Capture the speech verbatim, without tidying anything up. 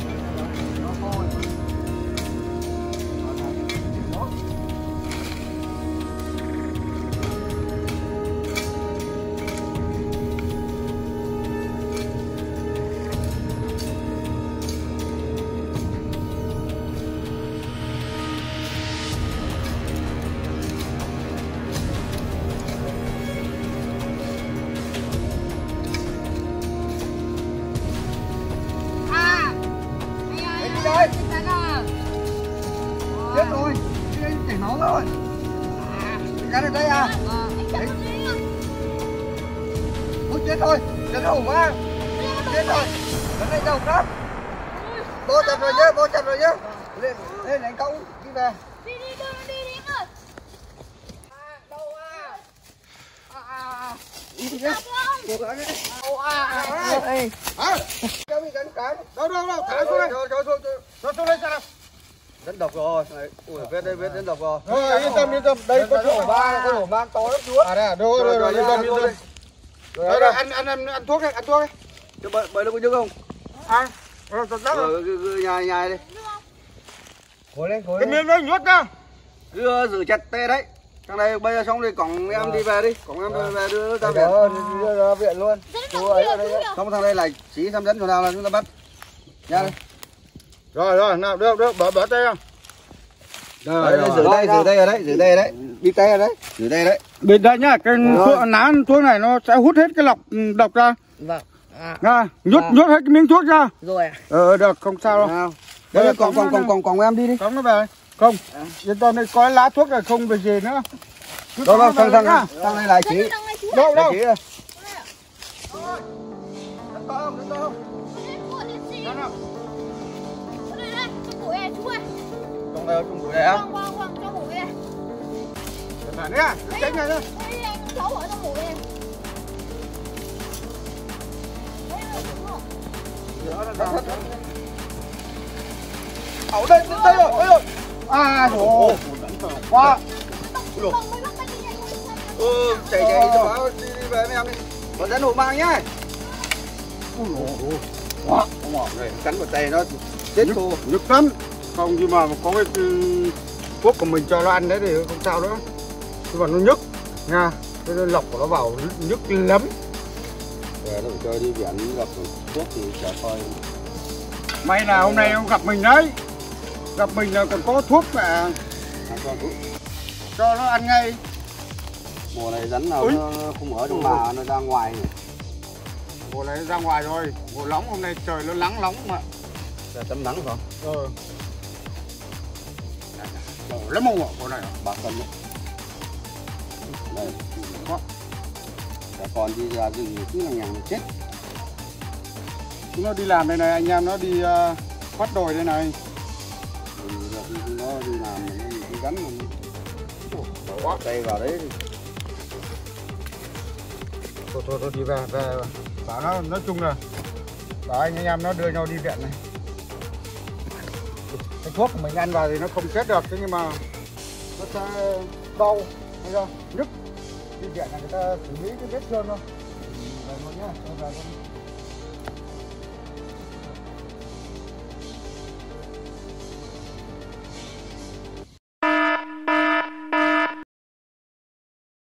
Ăn thuốc đi, ăn thuốc đi. Chứ bởi, bởi nó có nhức không? À, nó giật rắc rồi. Cứ nhai, nhai đi. Cố lên, cố lên. Cái miếng đấy nhuốt ra. Cứ giữ chặt tê đấy. Thằng này bây giờ xong thì cổng em à. Đi về đi. Cổng em à. Về đưa ra viện. Đưa ra viện luôn. Chú ấy ở đây. Xong thằng này là chỉ xăm dẫn chỗ nào là chúng ta bắt. Nha đi. Rồi, rồi, nào, được, được, bỏ, bỏ tay không? Rồi, rồi, giữ tay, giữ tay ở đấy, giữ tay ở đấy. Bịt tay ở đấy, giữ tay đấy. Bịt đấy nhá, cái lá thuốc này nó sẽ hút hết cái lọc độc ra. Vâng. À, nhốt nhốt hết cái miếng thuốc ra. Rồi ạ. Ờ được, không sao đâu. Đấy còn còn còn còn còn em đi đi. Cõng nó về. Không. Yên tâm đi, có lá thuốc là không về gì nữa. Đó đó, thằng thằng thằng này lại chỉ. Đâu đâu. Chỉ. Ờ, trong bụi này á? Vâng, vâng, vâng, trong bụi này. Để bạn nhá, tránh này thôi. Đây là cháu ở trong bụi này. Ở đây, đây rồi, đây rồi. À, trời ơi. Quá. Ừ, chạy chạy cho đi về với em đi. Còn dẫn hổ mang nhá. Ôi giời. Quá, không bỏ rồi, cắn vào tay nó chết cô. Nhức lắm. Không, nhưng mà có cái thuốc của mình cho nó ăn đấy thì không sao nữa. Nhưng mà nó nhức nha, cái lọc của nó vào nhức lắm. Về nó phải chơi đi biển, gặp thuốc thì chả coi. May là hôm nay không gặp mình đấy. Gặp mình là còn có thuốc mà. Cho nó ăn ngay. Mùa này rắn nào nó không ở trong bà, nó ra ngoài. Mùa này ra ngoài rồi, mùa nóng hôm nay trời nó nắng nóng mà. Trời tắm nắng không? Ừ. Bổ lắm không ạ, con này bà cân đấy. Đây, có. Cả con đi ra rừng cứ là nhằng chết. Chúng nó đi làm đây này, anh em nó đi uh, quát đồi đây này. Ừ, nó đi làm, đi gắn mà. Bỏ tay vào đấy. Thôi, thôi, thôi, đi về, về. Bảo nó, nói chung là bảo anh, anh em nó đưa nhau đi viện này. Cái thuốc của mình ăn vào thì nó không chết được, thế nhưng mà nó sẽ đau hay sao nhức. Đi viện là người ta xử lý cái vết thương thôi. Về luôn nhá, về luôn.